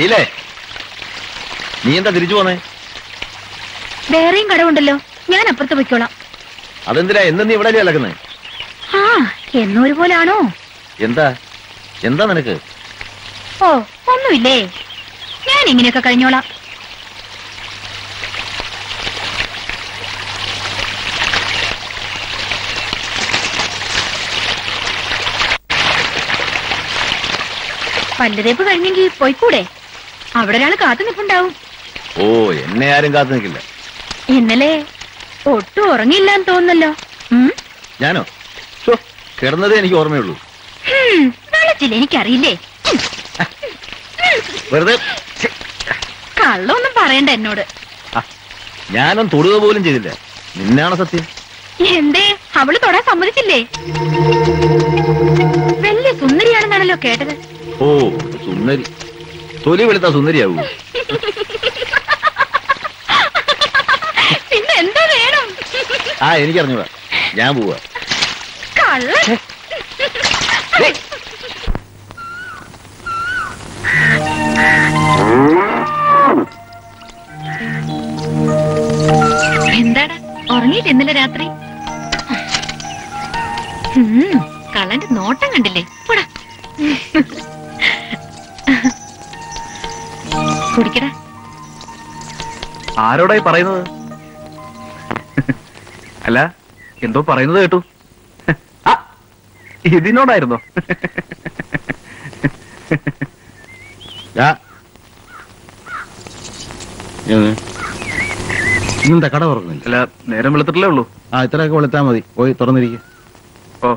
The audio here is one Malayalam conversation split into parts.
നീലേ, നീ എന്താ തിരിച്ചു പോന്നേ? വേറെയും കടവുണ്ടല്ലോ, ഞാൻ അപ്പുറത്ത് പോയിക്കോളാം. അതെന്തിനാ എന്നും നീ ഇവിടെ അലക്കുന്നേ? ആ എന്നൊരു പോലാണോ? എന്താ എന്താ നിനക്ക്? ഓ ഒന്നുമില്ലേ, ഞാൻ ഇങ്ങനെയൊക്കെ കഴിഞ്ഞോളാം. പല്ലുതേപ്പ് കഴിഞ്ഞെങ്കിൽ പോയിക്കൂടെ? അവിടെ ഒരാൾ കാത്തു നിൽപ്പുണ്ടാവും. ഓ എന്നെ ആരും കാത്തു നിൽക്കില്ല. ഇന്നലെ ഒട്ടും ഉറങ്ങിയില്ലാന്ന് തോന്നുന്നല്ലോ. ഞാനോ? കിടന്നതേ എനിക്ക് ഓർമ്മയുള്ളൂ. വെള്ളത്തില്ല എനിക്കറിയില്ലേ. വെറുതെ കള്ളൊന്നും പറയണ്ട എന്നോട്. ഞാനും തൊടുക പോലും ചെയ്തില്ല. നിന്നാണ് സത്യം. എന്തേ അവള് തൊടാൻ സമ്മതിച്ചില്ലേ? വലിയ സുന്ദരിയാണെന്നാണല്ലോ കേട്ടത്. ഓ സുന്ദരി, തൊലി വെളുത്ത സുന്ദരിയാവൂ. പിന്നെ എന്താ വേണം? ആ എനിക്കറിഞ്ഞൂടാ, ഞാൻ പോവാ. എന്താടാ ഉറങ്ങിയിട്ട് ഇന്നലെ രാത്രി? കള്ളന്റെ നോട്ടം കണ്ടില്ലേ? പോടാ കുടിക്കടാ. ആരോടായി പറയുന്നത്? അല്ല എന്തോ പറയുന്നത് കേട്ടു. ഇതിനോടായിരുന്നോ? ഇന്നെന്താ കട തുറക്കുന്നില്ല? അല്ല നേരം വെളുത്തിട്ടല്ലേ ഉള്ളൂ. ആ ഇത്രയൊക്കെ വെളുത്താൽ മതി. പോയി തുറന്നിരിക്കും. ഓ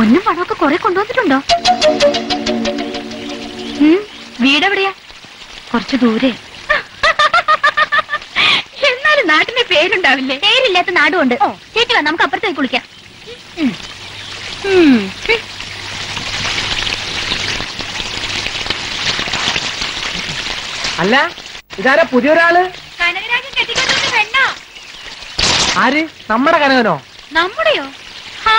ഒന്നും പണമൊക്കെ കുറെ കൊണ്ടുവന്നിട്ടുണ്ടോ? വീടെവിടെയാ? കുറച്ചു ദൂരെ. എന്നാലും നാട്ടിന്റെ പേരുണ്ടാവില്ലേ? പേരില്ലാത്ത നാടുമുണ്ട്. ചേച്ചി വാ, നമുക്ക് അപ്പുറത്തേക്ക് കുളിക്കാം. അല്ല ഇതാരാ പുതിയൊരാള്? കനകരാജൻ കെട്ടിക്കൊണ്ടു പെണ്ണോ? ആര്? നമ്മുടെ കനകനോ? നമ്മുടെയോ? ആ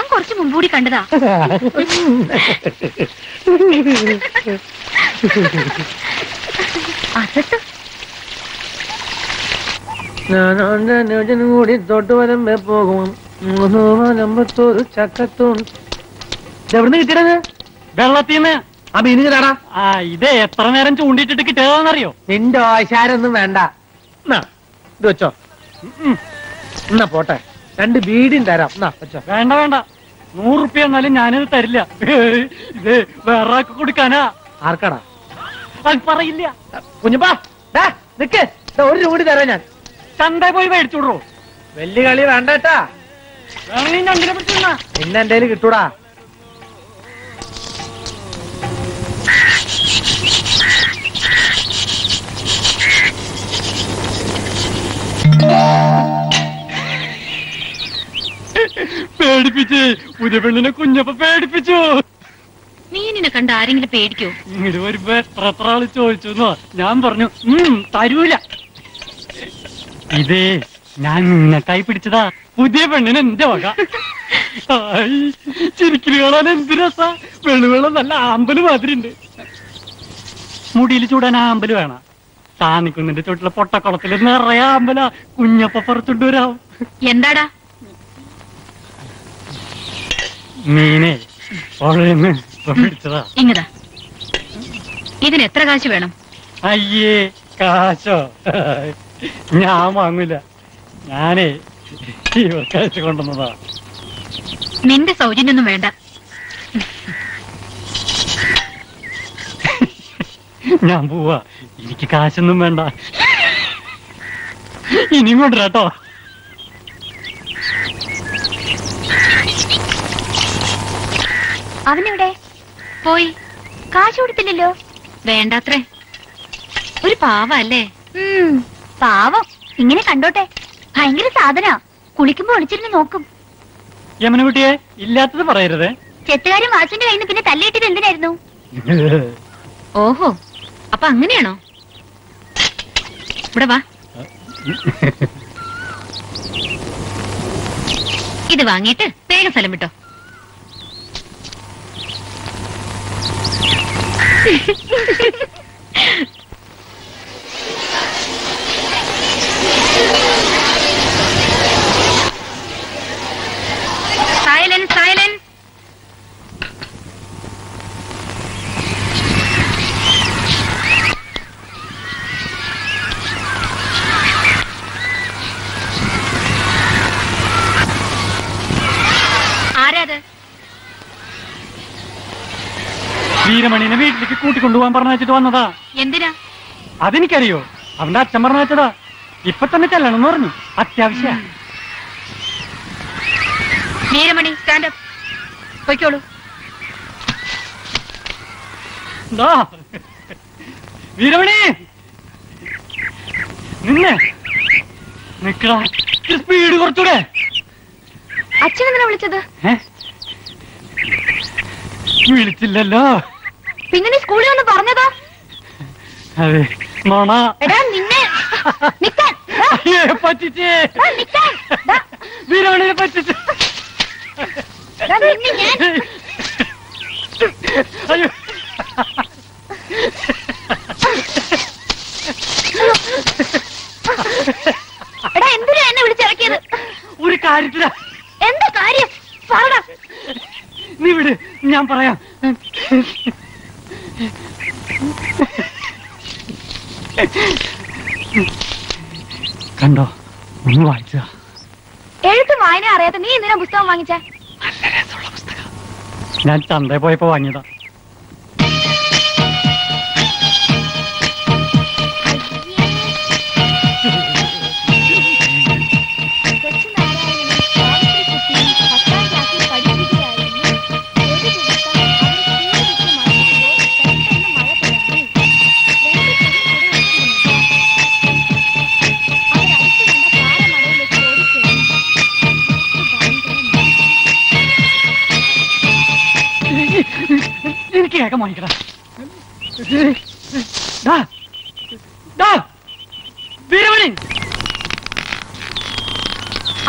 കുറച്ച് മുമ്പൂടി കണ്ടതാ. ഞാനൊരു കൂടി തൊട്ടുവരം പോകും നമ്പത്തൊരു ചക്കത്തും. എവിടുന്ന് കിട്ടിയത്? വെള്ളത്തിന്ന്. ആ മീനിടാ. ആ ഇത് എത്ര നേരം ചൂണ്ടിട്ടിട്ട് കിട്ടിയതാണെന്നറിയോ? നിന്റെ ആശാരൊന്നും വേണ്ട, ഇത് വെച്ചോ. എന്നാ പോട്ടെ, രണ്ട് ബീഡും തരാം. വേണ്ട വേണ്ട, 100 രൂപ എന്നാലും ഞാനിത് തരില്ല. ഇത് വേറെ ആക്കി കൊടുക്കാനാ. ആർക്കടാ? അത് പറയില്ല കുഞ്ഞുപ്പാ. നിക്ക്, 1 രൂപ തരാം ഞാൻ. ചന്ത പോയി മേടിച്ചോടൂ. വലിയ കളി വേണ്ടട്ടാ. പിന്നെ എന്റെ കയ്യിൽ കിട്ടൂടാ. പേടിപ്പിച്ച് പുതിയ പെണ്ണിനെ കുഞ്ഞപ്പ പേടിപ്പിച്ചു. മീനിനെ കണ്ട ആരെങ്കിലും പേടിക്കോ? ഇങ്ങോട്ട് വരുമ്പോ എത്ര ആള് ചോദിച്ചു. ഞാൻ പറഞ്ഞു തരൂല. ഇതേ ഞാൻ നിങ്ങൾക്കായി പിടിച്ചതാ. പുതിയ പെണ്ണിന് എന്റെ വക. ചിരിക്കല് കാണാൻ എന്ത് രസാ. വെള്ളുവെള്ളം നല്ല ആമ്പല് മാതിരി ഉണ്ട്. മുടിയിൽ ചൂടാൻ ആമ്പല് വേണ. താനിക്കുന്നിന്റെ ചോട്ടിലെ പൊട്ടക്കുളത്തില് നിറയെ ആമ്പല. കുഞ്ഞപ്പ പുറത്തുണ്ടൂരാവും. എന്താടാ മീനെ ഇങ്ങതാ. ഇതിന് എത്ര കാശ് വേണം? അയ്യേ കാശോ, ഞാൻ വാങ്ങൂല. ഞാനേ കാശ് കൊണ്ടുവന്നതാ. നിന്റെ സൗജന്യൊന്നും വേണ്ട. ഞാൻ പോവാ, എനിക്ക് കാശൊന്നും വേണ്ട. ഇനിയും കൊണ്ടുവരാട്ടോ. അവനെവിടെ പോയി? കാശ് കൊടുത്തില്ലല്ലോ. വേണ്ടാത്രേ, ഒരു പാവം അല്ലേ? പാവം ഇങ്ങനെ കണ്ടോട്ടെ. ഭയങ്കര സാധന, കുളിക്കുമ്പോ ഒളിച്ചിരുന്ന് നോക്കും. യമനകുട്ടിയെ ഇല്ലാത്തത് പറയരുത്. ചെത്തുകാരി വാസിന്റെ കയ്യിൽ നിന്ന് പിന്നെ തല്ലിയിട്ടത് എന്തിനായിരുന്നു? ഓഹോ, അപ്പൊ അങ്ങനെയാണോ? ഇവിടെ വാ, ഇത് വാങ്ങിയിട്ട് വേഗം സ്ഥലം വിട്ടോ. Silence, silence. ആരാത്? വീരമണിനെ വീട്ടിലേക്ക് കൂട്ടിക്കൊണ്ടുപോകാൻ പറഞ്ഞിട്ട് വന്നതാ. എന്തിനാ? അതെനിക്കറിയോ, അവന്റെ അച്ഛൻ പറഞ്ഞതാ. ഇപ്പൊ തന്നെ ചെല്ലണം പറഞ്ഞു, അത്യാവശ്യ. വീരമണി സ്റ്റാൻഡപ്പ്, പൊയ്ക്കോളൂ. വീരമണി നിന്നെ നിക്കടാ, സ്പീഡ് കുറച്ചൂടെ. അച്ഛൻ എന്തിനാ വിളിച്ചത്? വിളിച്ചില്ലല്ലോ, പിന്നെ സ്കൂളിൽ ഒന്ന് പറഞ്ഞതാ. അതെ മോണ, നിന്നെ പറ്റിച്ചേ. വീരമണിനെ പറ്റിച്ചു. അയ്യോ, എടാ എന്തിനാ എന്നെ വിളിച്ചിറക്കിയത്? ഒരു കാര്യത്തിലാ. എന്താ കാര്യം? പറ. നീ വിട്, ഞാൻ പറയാം. കണ്ടോ, ഒന്ന് വായിച്ചതാ. എഴുത്ത് വായന അറിയാത്ത നീ എന്തിനാ പുസ്തകം വാങ്ങിച്ച? ഞാൻ ചന്ത പോയപ്പോ വാങ്ങിയതാ.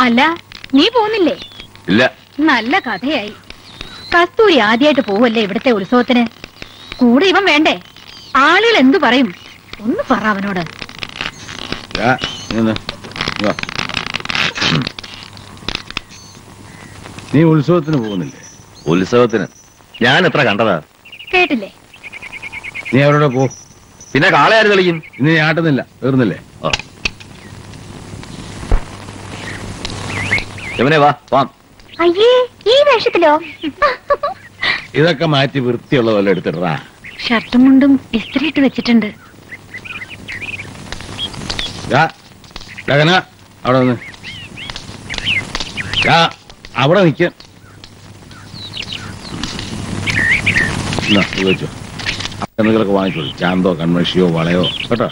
അല്ല, നീ പോന്നില്ലേ? ഇല്ല. നല്ല കഥയായി. കസ്തൂരി ആദ്യമായിട്ട് പോവല്ലേ ഇവിടത്തെ ഉത്സവത്തിന്? കൂടെ ഇവൻ വേണ്ടേ? ആളുകൾ എന്തു പറയും? ഒന്ന് പറ അവനോട്. നീ ഉത്സവത്തിന് പോകുന്നില്ലേ? ഉത്സവത്തിന് ഞാൻ എത്ര കണ്ടതാ, കേട്ടില്ലേ? നീ അവരോട് പോ. പിന്നെ കാളയാര് കളിക്കും? ഇന്ന് ആട്ടുന്നില്ല, തീർന്നില്ലേ? ഇതൊക്കെ മാറ്റി വൃത്തിയുള്ള പോലെ എടുത്തിട്ടാ. ഷർട്ടും മുണ്ടും ഇസ്ത്രീയിട്ട് വെച്ചിട്ടുണ്ട്. അവിടെ നിൽക്ക. ചോദിച്ചോ എന്തെങ്കിലുമൊക്കെ വാങ്ങിച്ചോളൂ. ചാന്തോ കൺമഷിയോ വളയോ കേട്ടോ.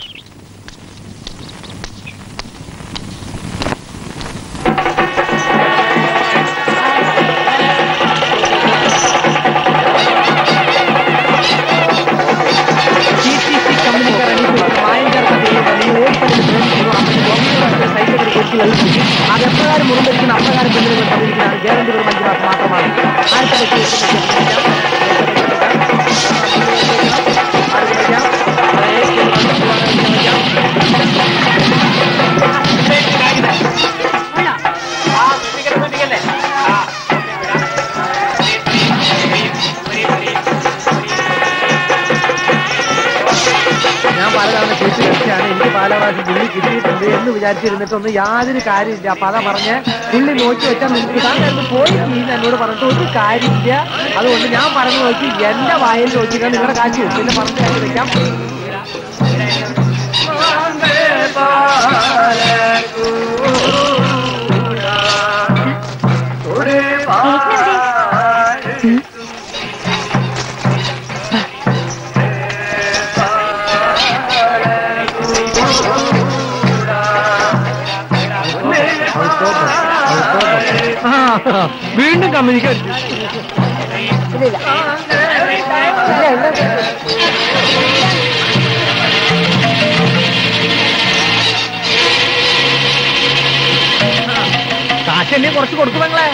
പാലതാണ് ചേച്ചി കളിച്ചാണ് എനിക്ക് പാലമായിട്ട് പുള്ളി കിട്ടിയിട്ടുണ്ട് എന്ന് വിചാരിച്ചിരുന്നിട്ടൊന്നും യാതൊരു കാര്യമില്ല. അപ്പൊ അതാ പറഞ്ഞ് പുള്ളി നോക്കി വെച്ചാൽ നിങ്ങൾക്ക് താങ്കൾ പോയി ചെയ്യുന്ന എന്നോട് പറഞ്ഞിട്ട് ഒരു കാര്യമില്ല. അതുകൊണ്ട് ഞാൻ പറഞ്ഞു നോക്കി എന്റെ വായിൽ നോക്കിക്കാൻ നിങ്ങളുടെ കാശി പിന്നെ പറഞ്ഞു കാര്യം വെക്കാം. വീണ്ടും കമ്മ്യൂണിക്കേറ്റ് കാശല്ലേ കുറച്ച് കൊടുക്കും നിങ്ങളെ.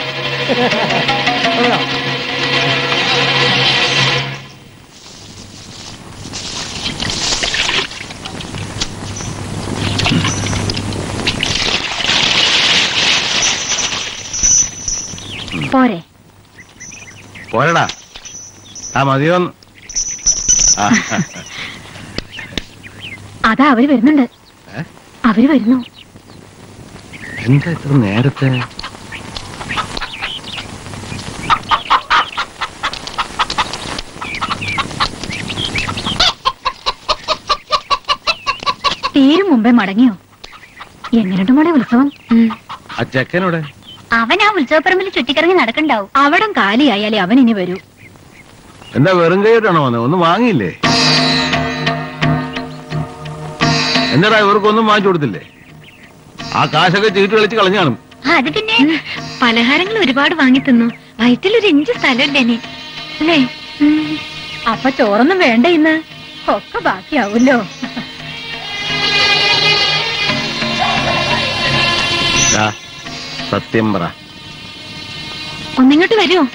പോരെ പോരടാ മതിയോ? അതാ അവര് വരുന്നുണ്ട്, അവര് വരുന്നു. എന്താ ഇത്ര നേരത്തെ? തീരും മുമ്പേ മടങ്ങിയോ? എങ്ങനെയുണ്ട് മോളെ ഉത്സവം? അവൻ ആ ഉത്സവപ്പറമ്പിൽ ചുറ്റിക്കറങ്ങി നടക്കണ്ടാവും. അവിടം കാലിയായാലേ അവൻ ഇനി വരൂ. എന്താ വെറും കൈയിട്ടാണോ വന്നത്? ഒന്നും വാങ്ങിയില്ലേ? എന്താടാ ഇവർക്കൊന്നും വാങ്ങിച്ചു കൊടുത്തില്ലേ? ആ കാശൊക്കെ ചീട്ട് കളിച്ച് കളഞ്ഞു കാണും. അത് പിന്നെ പലഹാരങ്ങൾ ഒരുപാട് വാങ്ങി തിന്നു. വയറ്റിലൊരു ഇഞ്ച് സ്ഥലമില്ലേ അല്ലേ? അപ്പൊ ചോറൊന്നും വേണ്ട, ഇന്ന് ഒക്കെ ബാക്കിയാവൂല്ലോ. സത്യം പറ, ഒന്നിങ്ങോട്ട് വരുമോ?